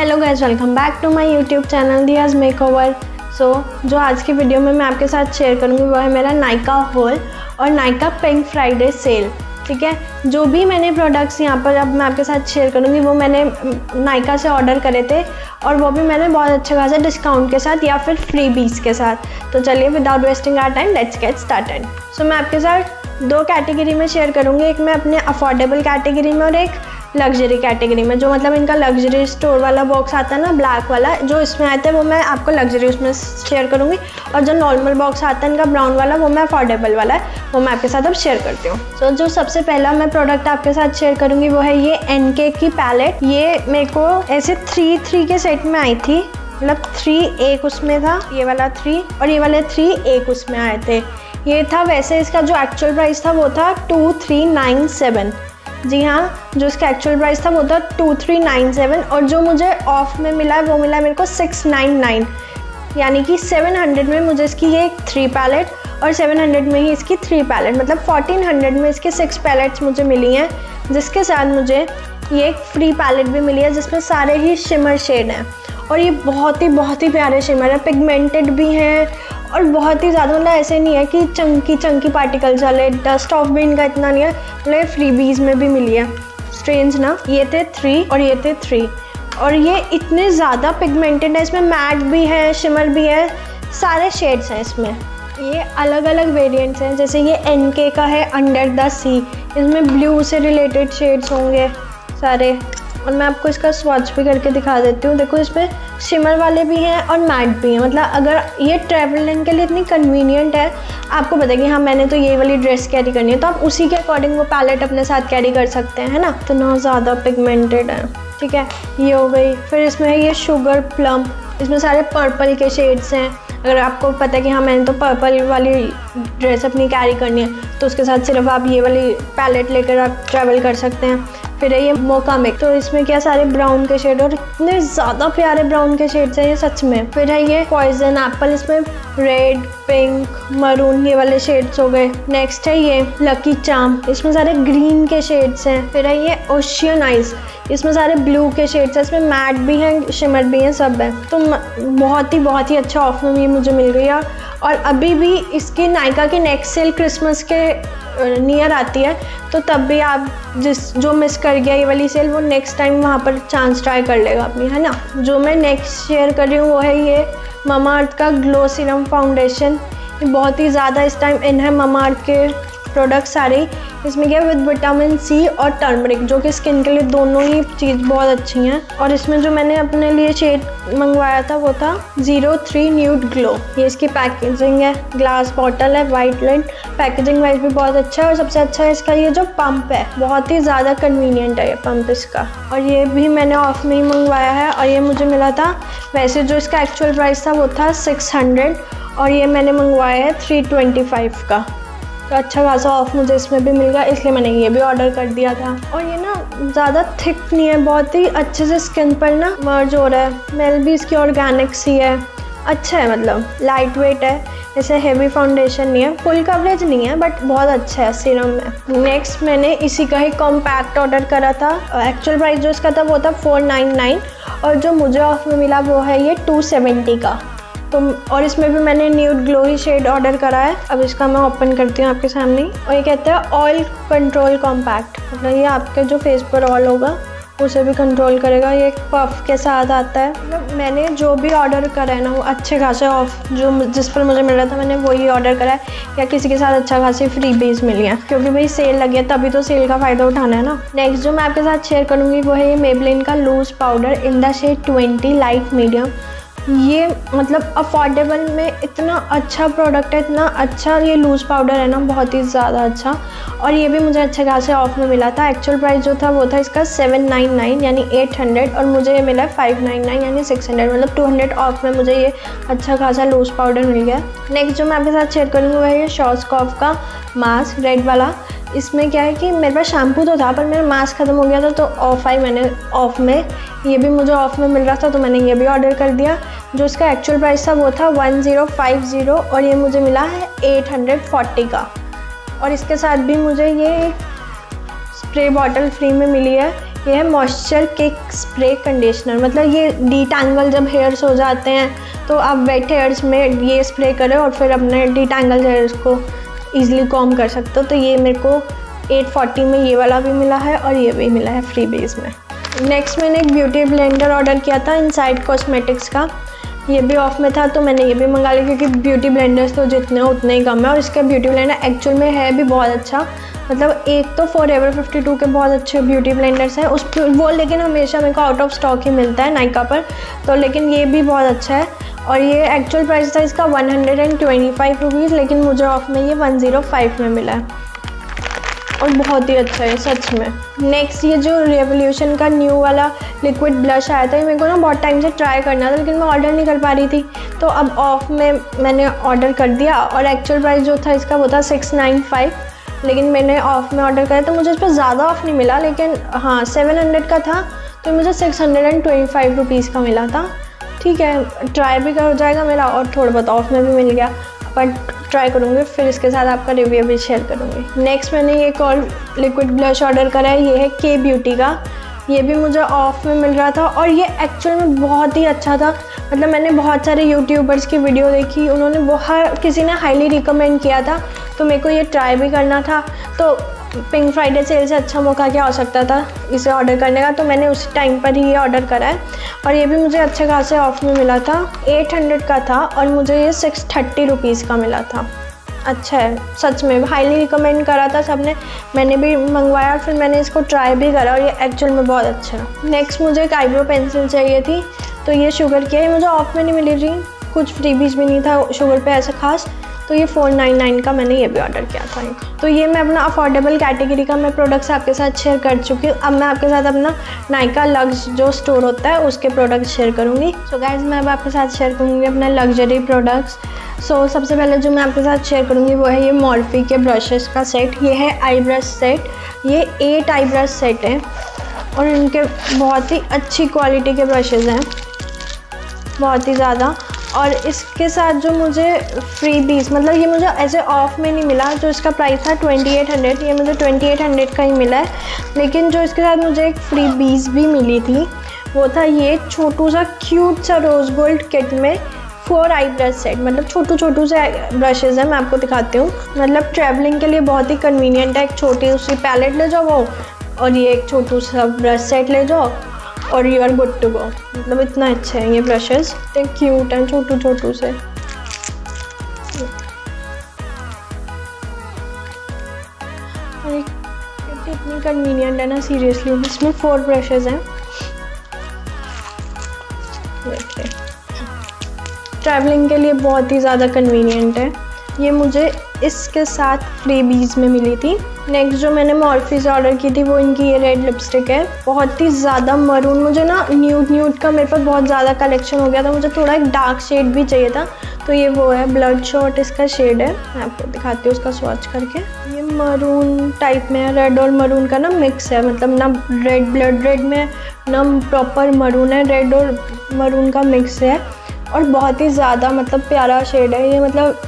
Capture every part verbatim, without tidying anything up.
Hello guys, welcome back to my YouTube channel Diya's makeover. So जो आज की video में मैं आपके साथ शेयर करूंगी वो है मेरा नायका हॉल और नायका पिंक फ्राइडे सेल। ठीक है, जो भी मैंने प्रोडक्ट्स यहाँ पर अब मैं आपके साथ शेयर करूंगी वो मैंने नायका से ऑर्डर करे थे और वो भी मैंने बहुत अच्छे खासा डिस्काउंट के साथ या फिर फ्रीबीज के साथ। तो चलिए without wasting our time let's get started. So मैं आपके साथ दो कैटेगरी में शेयर करूँगी, एक मैं अपने अफोर्डेबल कैटेगरी में और एक लग्जरी कैटेगरी में। जो मतलब इनका लग्जरी स्टोर वाला बॉक्स आता है ना, ब्लैक वाला, जो इसमें आते हैं वो मैं आपको लग्जरी उसमें शेयर करूँगी, और जो नॉर्मल बॉक्स आता है इनका ब्राउन वाला वो मैं अफोर्डेबल वाला है वो मैं आपके साथ अब शेयर करती हूँ। सो so, जो सबसे पहला मैं प्रोडक्ट आपके साथ शेयर करूँगी वो है ये एन के की पैलेट। ये मेरे को ऐसे थ्री थ्री के सेट में आई थी, मतलब थ्री एक उसमें था, ये वाला थ्री, और ये वाले थ्री एक उसमें आए थे। ये था, वैसे इसका जो एक्चुअल प्राइस था वो था टू थ्री नाइन सेवन। जी हाँ, जो इसका एक्चुअल प्राइस था वो था टू थ्री नाइन सेवन, और जो मुझे ऑफ में मिला वो मिला मेरे को सिक्स नाइन नाइन, यानी कि सेवन हंड्रेड में मुझे इसकी ये थ्री पैलेट और सेवन हंड्रेड में ही इसकी थ्री पैलेट, मतलब फोर्टीन हंड्रेड में इसके सिक्स पैलेट्स मुझे मिली हैं, जिसके साथ मुझे ये एक फ्री पैलेट भी मिली है जिसमें सारे ही शिमर शेड हैं। और ये बहुत ही बहुत ही प्यारे शिमर है, पिगमेंटेड भी हैं और बहुत ही ज़्यादा, मतलब ऐसे नहीं है कि चंकी चंकी पार्टिकल्स वाले, डस्ट ऑफ भी इनका इतना नहीं है, मतलब फ्रीबीज में भी मिली है। स्ट्रेंज ना, ये थे थ्री और ये थे थ्री, और ये इतने ज़्यादा पिगमेंटेड है, इसमें मैट भी है, शिमर भी है, सारे शेड्स हैं इसमें। ये अलग अलग वेरिएंट्स हैं, जैसे ये एन के का है अंडर द सी, इसमें ब्लू से रिलेटेड शेड्स होंगे सारे, और मैं आपको इसका स्वॉच भी करके दिखा देती हूँ। देखो, इसमें शिमर वाले भी हैं और मैट भी हैं, मतलब अगर ये ट्रैवलिंग के लिए इतनी कन्वीनियंट है, आपको पता है कि हाँ मैंने तो ये वाली ड्रेस कैरी करनी है, तो आप उसी के अकॉर्डिंग वो पैलेट अपने साथ कैरी कर सकते हैं, है ना। इतना ज़्यादा पिगमेंटेड है, ठीक है, ये हो गई। फिर इसमें है ये शुगर प्लम, इसमें सारे पर्पल के शेड्स हैं। अगर आपको पता है कि हाँ मैंने तो पर्पल वाली ड्रेस अपनी कैरी करनी है, तो उसके साथ सिर्फ आप ये वाली पैलेट लेकर आप ट्रैवल कर सकते हैं। फिर है ये मोका मेक, तो इसमें क्या सारे ब्राउन के शेड, और इतने ज़्यादा प्यारे ब्राउन के शेड्स हैं ये सच में। फिर है ये पॉइजन एप्पल, इसमें रेड, पिंक, मरून ये वाले शेड्स हो गए। नेक्स्ट है ये लकी चाम, इसमें सारे ग्रीन के शेड्स हैं। फिर है ये ओशियन आइज, इसमें सारे ब्लू के शेड्स हैं, इसमें मैट भी हैं, शिमर भी हैं, सब हैं। तो बहुत ही बहुत ही अच्छा ऑफ में ये मुझे मिल गई है, और अभी भी इसकी नायका की नेक्स्ट सेल क्रिसमस के नियर आती है, तो तब भी आप जिस जो मिस कर गया ये वाली सेल वो नेक्स्ट टाइम वहाँ पर चांस ट्राई कर लेगा अपनी, है ना। जो मैं नेक्स्ट शेयर कर रही हूँ वो है ये मामा अर्थ का ग्लो सीरम फाउंडेशन। ये बहुत ही ज़्यादा इस टाइम इन है मामा अर्थ के प्रोडक्ट सारे। इसमें क्या विद विटामिन सी और टर्मरिक, जो कि स्किन के लिए दोनों ही चीज़ बहुत अच्छी हैं। और इसमें जो मैंने अपने लिए शेड मंगवाया था वो था जीरो थ्री न्यूड ग्लो। ये इसकी पैकेजिंग है, ग्लास बॉटल है, वाइट लेड, पैकेजिंग वाइज भी बहुत अच्छा है। और सबसे अच्छा है इसका ये जो पंप है, बहुत ही ज़्यादा कन्वीनियंट है ये पंप इसका, और ये भी मैंने ऑफ में ही मंगवाया है, और ये मुझे मिला था, वैसे जो इसका एक्चुअल प्राइस था वो था सिक्स हंड्रेड, और ये मैंने मंगवाया है थ्री ट्वेंटी फाइव का। तो अच्छा खासा ऑफ मुझे इसमें भी मिल गया, इसलिए मैंने ये भी ऑर्डर कर दिया था। और ये ना ज़्यादा थिक नहीं है, बहुत ही अच्छे से स्किन पर ना मर्ज हो रहा है। स्मेल भी इसकी ऑर्गेनिक सी है, अच्छा है, मतलब लाइट वेट है, ऐसे हैवी फाउंडेशन नहीं है, फुल कवरेज नहीं है, बट बहुत अच्छा है सीरम में। नेक्स्ट मैंने इसी का ही कॉम्पैक्ट ऑर्डर करा था, एक्चुअल प्राइस जो इसका था वो था फोर नाइन नाइन, और जो मुझे ऑफ में मिला वो है ये टू सेवेंटी का। तो और इसमें भी मैंने न्यूड ग्लोई शेड ऑर्डर करा है। अब इसका मैं ओपन करती हूँ आपके सामने, और ये कहता है ऑयल कंट्रोल कॉम्पैक्ट, मतलब ये आपके जो फेस पर ऑयल होगा उसे भी कंट्रोल करेगा। ये एक पफ के साथ आता है, मतलब मैंने जो भी ऑर्डर करा है ना वो अच्छे खासे ऑफ जो जिस पर मुझे मिल रहा था मैंने वही ऑर्डर करा है, या किसी के साथ अच्छा खासी फ्री बीज मिली है, क्योंकि भाई सेल लगी है तभी तो सेल का फ़ायदा उठाना है ना। नेक्स्ट जो मैं आपके साथ शेयर करूँगी वो है ये मेबलिन का loose powder in the shade twenty light medium. ये मतलब अफोर्डेबल में इतना अच्छा प्रोडक्ट है, इतना अच्छा ये लूज़ पाउडर है ना, बहुत ही ज़्यादा अच्छा। और ये भी मुझे अच्छे खासे ऑफ में मिला था, एक्चुअल प्राइस जो था वो था इसका सेवन नाइन नाइन, यानी एट हंड्रेड, और मुझे ये मिला फाइव नाइन नाइन, यानी सिक्स हंड्रेड, मतलब टू हंड्रेड ऑफ में मुझे ये अच्छा खासा लूज़ पाउडर मिल गया। नेक्स्ट जो मैं आपके साथ शेयर करूँगी वह है शॉर्ट्सकॉफ का मास्क रेड वाला। इसमें क्या है कि मेरे पास शैम्पू तो था पर मेरा मास्क ख़त्म हो गया था, तो ऑफ आई मैंने ऑफ में, ये भी मुझे ऑफ में मिल रहा था तो मैंने ये भी ऑर्डर कर दिया। जो इसका एक्चुअल प्राइस था वो था वन ज़ीरो फाइव ज़ीरो, और ये मुझे मिला है एट हंड्रेड फोर्टी का। और इसके साथ भी मुझे ये स्प्रे बॉटल फ्री में मिली है, ये है मॉइस्चर किक स्प्रे कंडीशनर। मतलब ये डिटैंगल जब हेयर्स हो जाते हैं तो आप वेट हेयर्स में ये स्प्रे करें और फिर अपने डिटैंगल हेयर्स को ईजिली कॉम कर सकते हो। तो ये मेरे को एट फोर्टी में ये वाला भी मिला है और ये भी मिला है फ्री बेस में। नेक्स्ट मैंने एक ब्यूटी ब्लेंडर ऑर्डर किया था इनसाइड कॉस्मेटिक्स का, ये भी ऑफ में था तो मैंने ये भी मंगा लिया क्योंकि ब्यूटी ब्लेंडर्स तो जितने हो उतने ही कम है। और इसका ब्यूटी ब्लेंडर एक्चुअल में है भी बहुत अच्छा। मतलब एक तो फॉरएवर फिफ्टी टू के बहुत अच्छे ब्यूटी ब्लेंडर्स हैं उस वो, लेकिन हमेशा मेरे को आउट ऑफ स्टॉक ही मिलता है नायका पर, तो लेकिन ये भी बहुत अच्छा है। और ये एक्चुअल प्राइस था इसका one hundred and twenty five rupees, लेकिन मुझे ऑफ में ये वन ज़ीरो फाइव में मिला है और बहुत ही अच्छा है सच में। नेक्स्ट ये जो रेवोल्यूशन का न्यू वाला लिक्विड ब्लश आया था, ये मेरे को ना बहुत टाइम से ट्राई करना था लेकिन मैं ऑर्डर नहीं कर पा रही थी, तो अब ऑफ में मैंने ऑर्डर कर दिया। और एक्चुअल प्राइस जो था इसका वो था सिक्स नाइन फाइव, लेकिन मैंने ऑफ में ऑर्डर करा तो मुझे इस पर ज़्यादा ऑफ नहीं मिला, लेकिन हाँ सेवन हंड्रेड का था तो मुझे six hundred and twenty five rupees का मिला था। ठीक है ट्राई भी कर हो जाएगा मेरा और थोड़ा बहुत ऑफ में भी मिल गया, बट ट्राई करूँगी फिर इसके साथ आपका रिव्यू भी शेयर करूँगी। नेक्स्ट मैंने ये एक और लिक्विड ब्लश ऑर्डर करा है, ये है के ब्यूटी का, ये भी मुझे ऑफ में मिल रहा था और ये एक्चुअल में बहुत ही अच्छा था। मतलब मैंने बहुत सारे यूट्यूबर्स की वीडियो देखी, उन्होंने वो हर किसी ने हाईली रिकमेंड किया था तो मेरे को ये ट्राई भी करना था, तो पिंक फ्राइडे सेल से अच्छा मौका क्या हो सकता था इसे ऑर्डर करने का, तो मैंने उस टाइम पर ही ये ऑर्डर करा है। और ये भी मुझे अच्छे खासे ऑफ में मिला था, एट हंड्रेड का था और मुझे ये सिक्स थर्टी रुपीज़ का मिला था। अच्छा है सच में, हाईली रिकमेंड करा था सबने, मैंने भी मंगवाया और फिर मैंने इसको ट्राई भी करा और ये एक्चुअल में बहुत अच्छा है। नेक्स्ट मुझे एक आईब्रो पेंसिल चाहिए थी तो ये शुगर की है, मुझे ऑफ में नहीं मिली थी, कुछ फ्रीबीज भी नहीं था शुगर पे ऐसा खास, तो ये फोर नाइन नाइन का मैंने ये भी ऑर्डर किया था। तो ये मैं अपना अफोर्डेबल कैटेगरी का मैं प्रोडक्ट्स आपके साथ शेयर कर चुकी हूँ, अब मैं आपके साथ अपना नायका लक्स जो स्टोर होता है उसके प्रोडक्ट शेयर करूँगी। सो गाइज मैं अब आपके साथ शेयर करूँगी अपने लग्जरी प्रोडक्ट्स। सो so, सबसे पहले जो मैं आपके साथ शेयर करूँगी वो है ये मॉर्फी के ब्रशेस का सेट, ये है आई ब्रश सेट, ये एट आई ब्रश सेट है और इनके बहुत ही अच्छी क्वालिटी के ब्रशेस हैं बहुत ही ज़्यादा। और इसके साथ जो मुझे फ्री बीस, मतलब ये मुझे ऐसे ऑफ में नहीं मिला, जो इसका प्राइस था ट्वेंटी एट हंड्रेड, ये मुझे ट्वेंटी एट हंड्रेड का ही मिला है, लेकिन जो इसके साथ मुझे एक फ्री बीस भी मिली थी वो था ये छोटू सा क्यूट सा रोज़ गोल्ड किट में फोर आई ब्रश सेट। मतलब छोटू छोटू से ब्रशेज़ हैं, मैं आपको दिखाती हूँ। मतलब ट्रैवलिंग के लिए बहुत ही कन्वीनियंट है, एक छोटी उसी पैलेट ले जाओ वो और ये एक छोटू सा ब्रश सेट ले जाओ और you are good to go. मतलब इतना अच्छे हैं ये ब्रशेस, इतने क्यूट हैं छोटू छोटू से। इतनी कन्वीनियंट है ना सीरियसली, इसमें फोर ब्रशेस हैं। ट्रैवलिंग के लिए बहुत ही ज़्यादा कन्वीनियंट है, ये मुझे इसके साथ फ्री बीज में मिली थी। नेक्स्ट जो मैंने मॉर्फी से ऑर्डर की थी वो इनकी ये रेड लिपस्टिक है, बहुत ही ज़्यादा मरून, मुझे ना न्यूड न्यूड का मेरे पास बहुत ज़्यादा कलेक्शन हो गया था, मुझे थोड़ा एक डार्क शेड भी चाहिए था, तो ये वो है ब्लड शॉट इसका शेड है, मैं आपको दिखाती हूँ उसका स्वॉच करके। ये मरून टाइप में है, रेड और मरून का ना मिक्स है, मतलब ना रेड ब्लड रेड में ना प्रॉपर मरून है, रेड और मरून का मिक्स है और बहुत ही ज़्यादा मतलब प्यारा शेड है ये। मतलब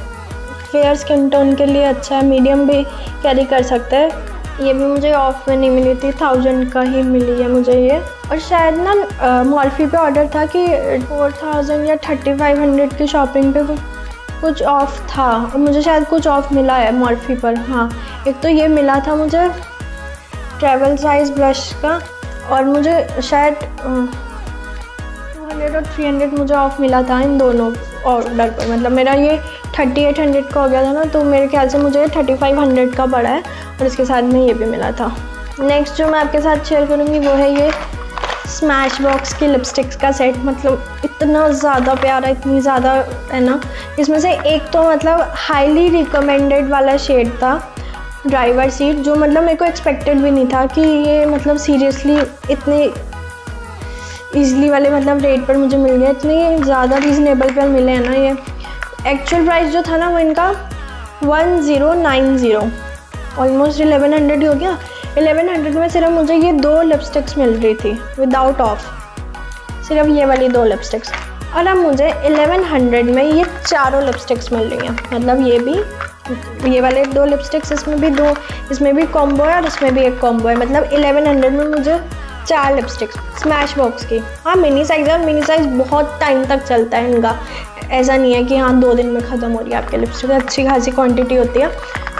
फेयर स्किन टोन के लिए अच्छा है, मीडियम भी कैरी कर सकते हैं। ये भी मुझे ऑफ में नहीं मिली थी, थाउजेंड का ही मिली है मुझे ये। और शायद ना मॉर्फी पे ऑर्डर था कि फोर थाउजेंड या थर्टी फाइव हंड्रेड की शॉपिंग पे कुछ ऑफ़ था और मुझे शायद कुछ ऑफ मिला है मॉर्फी पर। हाँ एक तो ये मिला था मुझे ट्रैवल साइज़ ब्रश का और मुझे शायद टू हंड्रेड और थ्री हंड्रेड मुझे ऑफ़ मिला था इन दोनों ऑर्डर पर। मतलब मेरा ये थर्टी एट हंड्रेड का हो गया था ना, तो मेरे ख्याल से मुझे थर्टी फाइव हंड्रेड का पड़ा है और इसके साथ में ये भी मिला था। नेक्स्ट जो मैं आपके साथ शेयर करूँगी वो है ये स्मैशबॉक्स की लिपस्टिक्स का सेट। मतलब इतना ज़्यादा प्यारा, इतनी ज़्यादा है ना, इसमें से एक तो मतलब हाईली रिकमेंडेड वाला शेड था ड्राइवर सीट, जो मतलब मेरे को एक्सपेक्टेड भी नहीं था कि ये मतलब सीरियसली इतने ईजली वाले मतलब रेट पर मुझे मिल गया, इतने ज़्यादा रीज़नेबल पर मिले हैं ना। ये एक्चुअल प्राइस जो था ना वो इनका one zero nine zero, almost eleven hundred ही हो गया। इलेवन हंड्रेड में सिर्फ मुझे ये दो लिपस्टिक्स मिल रही थी विदाउट ऑफ, सिर्फ ये वाली दो लिपस्टिक्स, और अब मुझे इलेवन हंड्रेड में ये चारों लिपस्टिक्स मिल रही हैं। मतलब ये भी, ये वाले दो लिपस्टिक्स, इसमें भी दो, इसमें भी कॉम्बो है और इसमें भी एक कॉम्बो है। मतलब इलेवन हंड्रेड में मुझे चार लिपस्टिक्स स्मैशबॉक्स की। हाँ मिनी साइज है, मिनी साइज बहुत टाइम तक चलता है इनका, ऐसा नहीं है कि हाँ दो दिन में ख़त्म हो रही है आपके लिपस्टिक, अच्छी खासी क्वांटिटी होती है।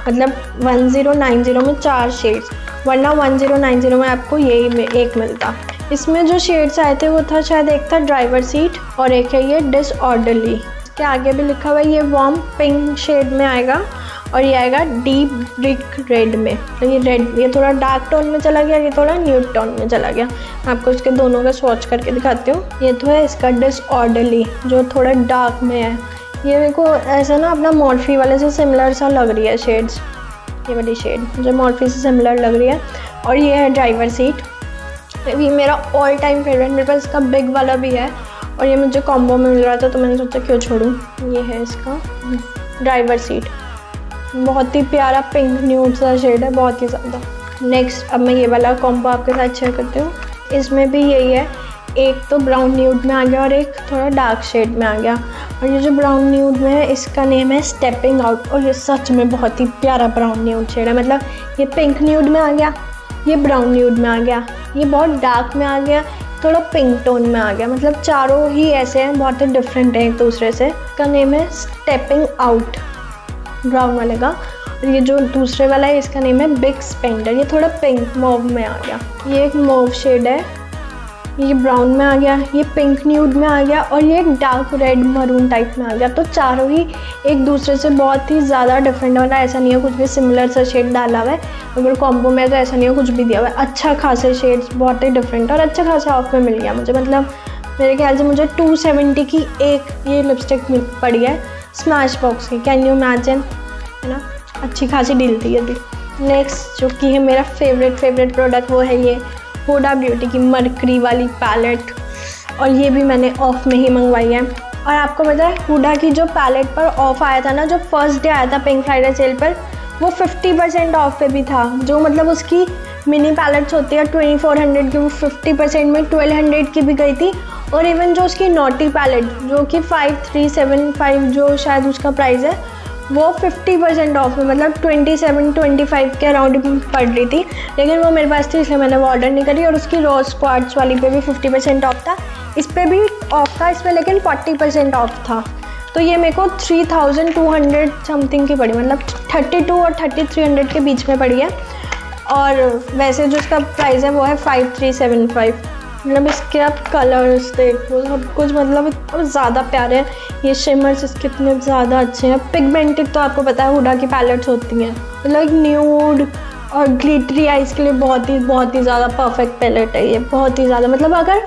मतलब वन ज़ीरो नाइन ज़ीरो में चार शेड्स, वरना वन ज़ीरो नाइन ज़ीरो में आपको यही एक मिलता। इसमें जो शेड्स आए थे वो था शायद एक था ड्राइवर सीट और एक है ये डिसऑर्डरली। इसके आगे भी लिखा हुआ है ये वार्म पिंक शेड में आएगा और ये आएगा डीप ब्रिक रेड में। तो ये रेड ये थोड़ा डार्क टोन में चला गया, ये थोड़ा न्यूड टोन में चला गया। आपको इसके दोनों का स्वॉच करके दिखाती हूँ। ये तो है इसका डिसऑर्डरली जो थोड़ा डार्क में है। ये मेरे को ऐसा ना अपना मॉर्फी वाले से सिमिलर सा लग रही है शेड्स, ये वाली शेड जो मॉर्फी से सिमिलर लग रही है। और ये है ड्राइवर सीट, ये मेरा ऑल टाइम फेवरेट, मेरे पास इसका बिग वाला भी है और ये मुझे कॉम्बो में मिल रहा था तो मैंने सोचा क्यों छोड़ूं। ये है इसका ड्राइवर सीट, बहुत ही प्यारा पिंक न्यूड सा शेड है, बहुत ही ज़्यादा। नेक्स्ट अब मैं ये वाला कॉम्बो आपके साथ शेयर करती हूँ। इसमें भी यही है, एक तो ब्राउन न्यूड में आ गया और एक थोड़ा डार्क शेड में आ गया। और ये जो ब्राउन न्यूड में है इसका नेम है स्टेपिंग आउट और ये सच में बहुत ही प्यारा ब्राउन न्यूड शेड है। मतलब ये पिंक न्यूड में आ गया, ये ब्राउन न्यूड में आ गया, ये बहुत डार्क में आ गया, थोड़ा पिंक टोन में आ गया। मतलब चारों ही ऐसे हैं, बहुत ही डिफरेंट हैं एक दूसरे से। इसका नेम है स्टेपिंग आउट ब्राउन वाले का, और ये जो दूसरे वाला है इसका नेम है बिग स्पेंडर, ये थोड़ा पिंक मॉव में आ गया। ये एक मॉव शेड है, ये ब्राउन में आ गया, ये पिंक न्यूड में आ गया और ये डार्क रेड मरून टाइप में आ गया। तो चारों ही एक दूसरे से बहुत ही ज़्यादा डिफरेंट है, ऐसा नहीं है कुछ भी सिमिलर सा शेड डाला हुआ है। अगर कॉम्बो में तो ऐसा नहीं है कुछ भी दिया हुआ है, अच्छा खासे शेड्स बहुत ही डिफरेंट और अच्छा खासा ऑफ में मिल गया मुझे। मतलब मेरे ख्याल से मुझे टू सेवेंटी की एक ये लिपस्टिक मिल पड़ी है स्मैशबॉक्स की। कैन यू इमेजिन, है ना, अच्छी खासी डील थी अभी। नेक्स्ट जो कि है मेरा फेवरेट फेवरेट प्रोडक्ट वो है ये हुडा ब्यूटी की मरकरी वाली पैलेट, और ये भी मैंने ऑफ में ही मंगवाई है। और आपको पता है हुडा की जो पैलेट पर ऑफ़ आया था ना, जो फर्स्ट डे आया था पिंक फ्राइडे सेल पर, वो फिफ्टी परसेंट ऑफ पे भी था। जो मतलब उसकी मिनी पैलेट्स होती है ट्वेंटी फोर हंड्रेड की, वो फिफ्टी परसेंट में ट्वेल्व हंड्रेड की भी गई थी। और इवन जो उसकी नॉटी पैलेट जो कि फाइव थ्री सेवन फाइव जो शायद उसका प्राइस है, वो फिफ्टी परसेंट ऑफ में मतलब ट्वेंटी सेवन ट्वेंटी फाइव के अराउंड पड़ रही थी। लेकिन वो मेरे पास थी इसलिए मैंने वो ऑर्डर नहीं करी। और उसकी रोज़ क्वार्ट्स वाली पे भी फिफ्टी परसेंट ऑफ था, इस पर भी ऑफ था, इस पर लेकिन फोर्टी परसेंट ऑफ था। तो ये मेरे को three thousand two hundred something की पड़ी, मतलब थर्टी टू और थर्टी थ्री हंड्रेड के बीच में पड़ी है। और वैसे जो इसका प्राइस है वो है फाइव थ्री सेवन फाइव। मतलब इसके आप कलर्स देखो सब कुछ, मतलब इतना ज़्यादा प्यारे हैं ये शिमर्स, इसके इतने ज़्यादा अच्छे हैं। पिगमेंटेड तो आपको पता है हुडा की पैलेट्स होती हैं, मतलब न्यूड और ग्लिटरी आइज़ के लिए बहुत ही बहुत ही ज़्यादा परफेक्ट पैलेट है ये, बहुत ही ज़्यादा। मतलब अगर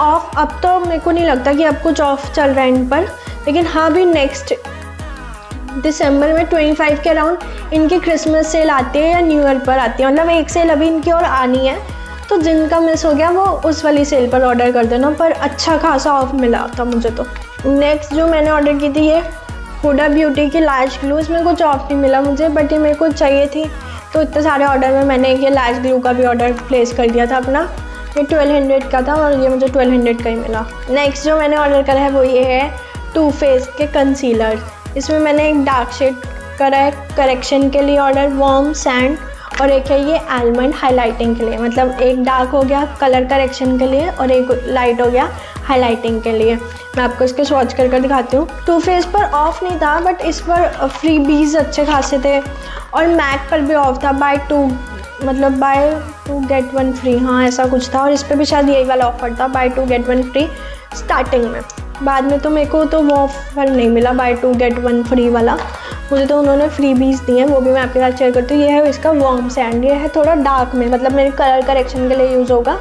ऑफ, अब तो मेरे को नहीं लगता कि अब कुछ ऑफ चल रहा है इन पर, लेकिन हाँ भी नेक्स्ट दिसंबर में ट्वेंटी फाइव के अराउंड इनकी क्रिसमस सेल आती है या न्यू ईयर पर आती है। मतलब एक सेल अभी इनकी और आनी है, तो जिनका मिस हो गया वो उस वाली सेल पर ऑर्डर कर देना। पर अच्छा खासा ऑफ मिला था मुझे। तो नेक्स्ट जो मैंने ऑर्डर की थी ये हुडा ब्यूटी की लैश ग्लू, इसमें कुछ ऑफ नहीं मिला मुझे, बट ये मेरे को चाहिए थी। तो इतने सारे ऑर्डर में मैंने ये लैश ग्लू का भी ऑर्डर प्लेस कर दिया था अपना। ये ट्वेल्व हंड्रेड का था और ये मुझे ट्वेल्व हंड्रेड का ही मिला। नेक्स्ट जो मैंने ऑर्डर करा है वो ये है टू फेस के कंसीलर। इसमें मैंने एक डार्क शेड करा है करेक्शन के लिए ऑर्डर, वार्म सैंड, और एक है ये आलमंड हाइलाइटिंग के लिए। मतलब एक डार्क हो गया कलर करेक्शन के लिए और एक लाइट हो गया हाइलाइटिंग के लिए। मैं आपको इसके स्वॉच कर कर दिखाती हूँ। टू फेस पर ऑफ नहीं था, बट इस पर फ्री बीज अच्छे खासे थे और मैक पर भी ऑफ था, बाय टू मतलब buy two get one free, हाँ ऐसा कुछ था। और इस पर भी शायद यही वाला ऑफर था, buy two get one free starting में। बाद में तो मेरे को तो वो ऑफर नहीं मिला buy two get one free वाला, मुझे तो उन्होंने फ्री बीज दिए हैं, वो भी मैं आपके साथ शेयर करती हूँ। ये है इसका वार्म सैंड, ये है थोड़ा डार्क में, मतलब मेरे कलर करेक्शन के लिए यूज़ होगा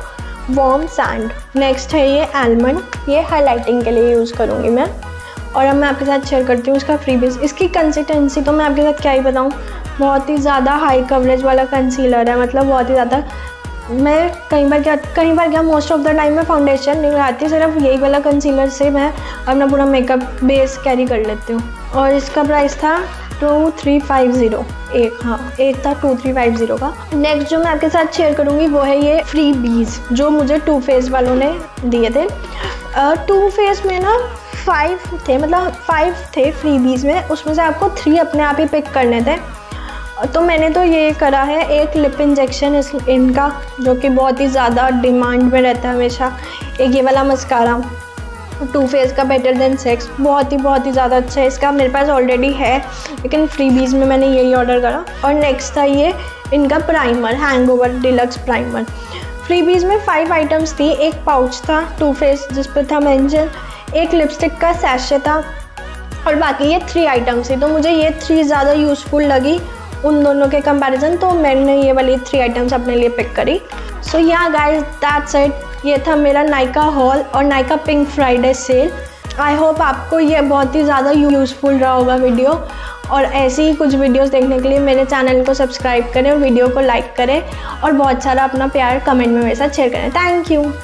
वार्म सैंड। नेक्स्ट है ये आलमंड, ये हाइलाइटिंग के लिए यूज़ करूँगी मैं। और अब मैं आपके साथ शेयर करती हूँ इसका फ्री बीज। इसकी कंसिस्टेंसी तो मैं आपके साथ क्या ही बताऊँ, बहुत ही ज़्यादा हाई कवरेज वाला कंसीलर है। मतलब बहुत ही ज़्यादा, मैं कई बार क्या कई बार क्या मोस्ट ऑफ द टाइम मैं फाउंडेशन नहीं लगाती, सिर्फ यही वाला कंसीलर से मैं अपना पूरा मेकअप बेस कैरी कर लेती हूँ। और इसका प्राइस था टू थ्री फाइव ज़ीरो, एक हाँ एक था टू थ्री फाइव ज़ीरो का। नेक्स्ट जो मैं आपके साथ शेयर करूँगी वो है ये फ्री बीज जो मुझे टू फेस वालों ने दिए थे। टू फेस में ना फाइव थे, मतलब फाइव थे फ्री बीज में, उसमें से आपको थ्री अपने आप ही पिक करने थे। तो मैंने तो ये करा है एक लिप इंजेक्शन इस इनका जो कि बहुत ही ज़्यादा डिमांड में रहता है हमेशा। एक ये वाला मस्कारा टू फेस का बेटर देन सेक्स बहुत ही बहुत ही ज़्यादा अच्छा है। इसका मेरे पास ऑलरेडी है लेकिन फ्रीबीज़ में मैंने यही ऑर्डर करा। और नेक्स्ट था ये इनका primer hangover deluxe primer. Freebies में फाइव आइटम्स थी। एक पाउच था टू फेस जिस पर था मेंशन, एक लिपस्टिक का सैशे था और बाकी ये थ्री आइटम्स थी। तो मुझे ये थ्री ज़्यादा यूज़फुल लगी उन दोनों के कंपैरिजन, तो मैंने ये वाली थ्री आइटम्स अपने लिए पिक करी। सो या गाइज दैट्स इट। ये था मेरा नायका हॉल और Nykaa pink Friday sale. I hope आपको ये बहुत ही ज़्यादा यूज़फुल रहा होगा वीडियो, और ऐसी ही कुछ वीडियोस देखने के लिए मेरे चैनल को सब्सक्राइब करें, वीडियो को लाइक करें और बहुत सारा अपना प्यार कमेंट में मेरे साथ शेयर करें। Thank you.